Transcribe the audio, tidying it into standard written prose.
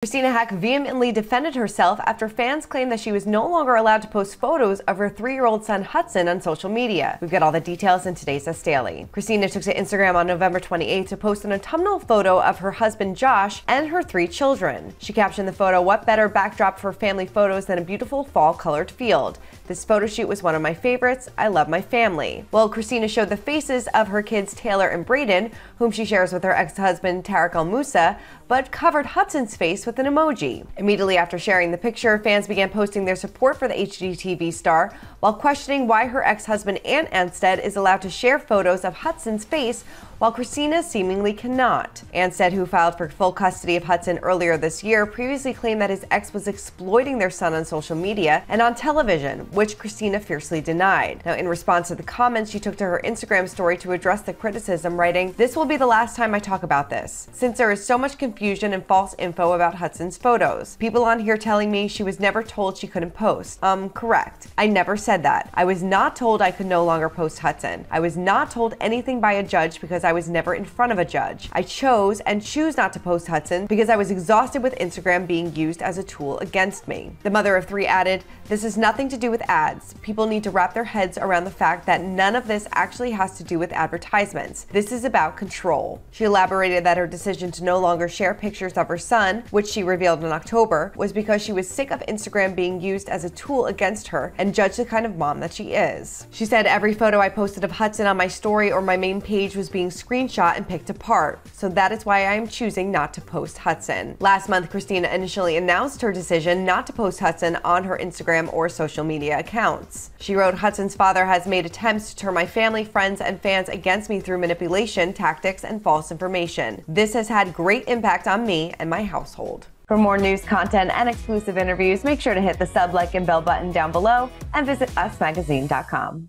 Christina Haack vehemently defended herself after fans claimed that she was no longer allowed to post photos of her 3-year-old son Hudson on social media. We've got all the details in today's Us Daily. Christina took to Instagram on November 28th to post an autumnal photo of her husband Josh and her 3 children. She captioned the photo, "What better backdrop for family photos than a beautiful fall-colored field? This photo shoot was one of my favorites. I love my family." Well, Christina showed the faces of her kids Taylor and Braden, whom she shares with her ex-husband Tarek El Moussa, but covered Hudson's face with an emoji. Immediately after sharing the picture, fans began posting their support for the HGTV star while questioning why her ex-husband Ant Anstead is allowed to share photos of Hudson's face while Christina seemingly cannot. Anstead, who filed for full custody of Hudson earlier this year, previously claimed that his ex was exploiting their son on social media and on television, which Christina fiercely denied. Now, in response to the comments, she took to her Instagram story to address the criticism, writing, "This will be the last time I talk about this, since there is so much confusion and false info about Hudson's photos. People on here telling me she was never told she couldn't post. Correct. I never said that. I was not told I could no longer post Hudson. I was not told anything by a judge because I was never in front of a judge. I chose and choose not to post Hudson because I was exhausted with Instagram being used as a tool against me." The mother of 3 added, "This has nothing to do with ads. People need to wrap their heads around the fact that none of this actually has to do with advertisements. This is about control." She elaborated that her decision to no longer share pictures of her son, which she revealed in October, was because she was sick of Instagram being used as a tool against her and judged the kind of mom that she is. She said, "Every photo I posted of Hudson on my story or my main page was being screenshot and picked apart, so that is why I am choosing not to post Hudson." Last month, Christina initially announced her decision not to post Hudson on her Instagram or social media accounts. She wrote, "Hudson's father has made attempts to turn my family, friends, and fans against me through manipulation, tactics, and false information. This has had great impact on me and my household." For more news, content, and exclusive interviews, make sure to hit the sub, like, and bell button down below and visit usmagazine.com.